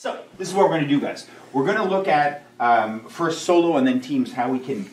So this is what we're going to do, guys. We're going to look at first solo and then teams, how we can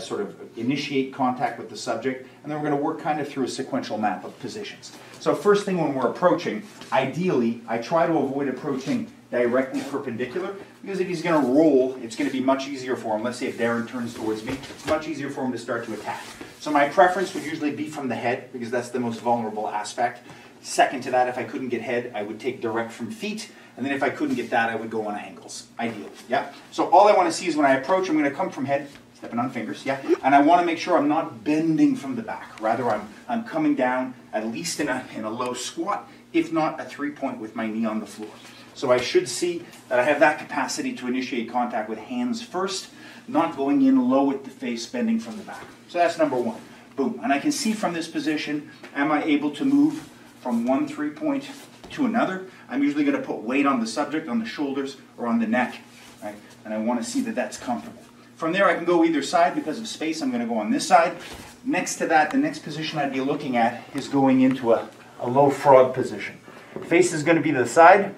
sort of initiate contact with the subject, and then we're going to work kind of through a sequential map of positions. So first thing when we're approaching, ideally, I try to avoid approaching directly perpendicular, because if he's going to roll, it's going to be much easier for him. Let's say if Darren turns towards me, it's much easier for him to start to attack. So my preference would usually be from the head, because that's the most vulnerable aspect. Second to that, if I couldn't get head, I would take direct from feet. And then if I couldn't get that, I would go on angles, ideally, yeah? So all I want to see is when I approach, I'm going to come from head, stepping on fingers, yeah? And I want to make sure I'm not bending from the back. Rather, I'm coming down at least in a low squat, if not a three-point with my knee on the floor. So I should see that I have that capacity to initiate contact with hands first, not going in low at the face, bending from the back. So that's number one. Boom. And I can see from this position, am I able to move from 1 3-point to another? I'm usually going to put weight on the subject, on the shoulders or on the neck, right? And I want to see that that's comfortable. From there I can go either side. Because of space, I'm going to go on this side. Next to that, the next position I'd be looking at is going into a low frog position. Face is going to be to the side.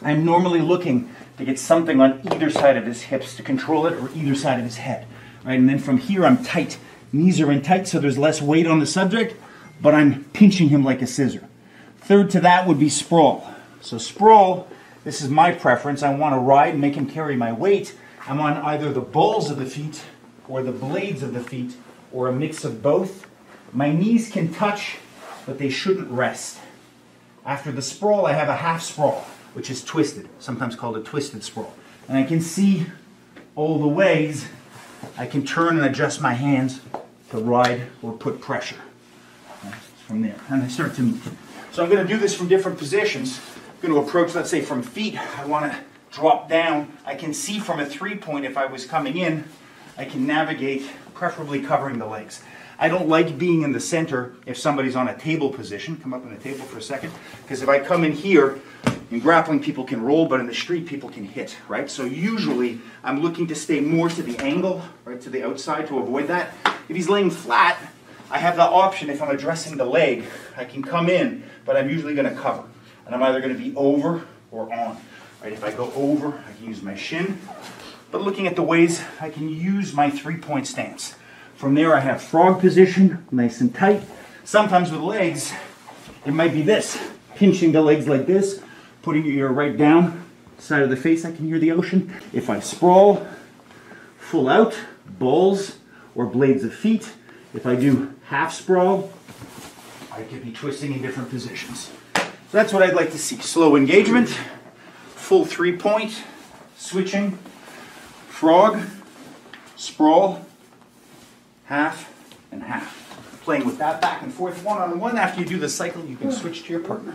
I'm normally looking to get something on either side of his hips to control it, or either side of his head, right? And then from here I'm tight. Knees are in tight, so there's less weight on the subject, but I'm pinching him like a scissor. Third to that would be sprawl. So sprawl, this is my preference. I want to ride and make him carry my weight. I'm on either the balls of the feet or the blades of the feet, or a mix of both. My knees can touch, but they shouldn't rest. After the sprawl, I have a half sprawl, which is twisted, sometimes called a twisted sprawl. And I can see all the ways I can turn and adjust my hands to ride or put pressure. From there, and I start to meet. So I'm going to do this from different positions. I'm going to approach, let's say, from feet. I want to drop down. I can see from a three-point if I was coming in. I can navigate, preferably covering the legs. I don't like being in the center if somebody's on a table position. Come up on the table for a second, because if I come in here, in grappling people can roll, but in the street people can hit, right? So usually I'm looking to stay more to the angle, right, to the outside, to avoid that. If he's laying flat, I have the option. If I'm addressing the leg, I can come in, but I'm usually going to cover. And I'm either going to be over or on. Right? If I go over, I can use my shin. But looking at the ways, I can use my three-point stance. From there, I have frog position, nice and tight. Sometimes with legs, it might be this. Pinching the legs like this, putting your ear right down, side of the face, I can hear the ocean. If I sprawl, full out, balls or blades of feet. If I do half sprawl, I could be twisting in different positions. So that's what I'd like to see. Slow engagement, full three-point, switching, frog, sprawl, half, and half. Playing with that back and forth, one-on-one. After you do the cycle, you can switch to your partner.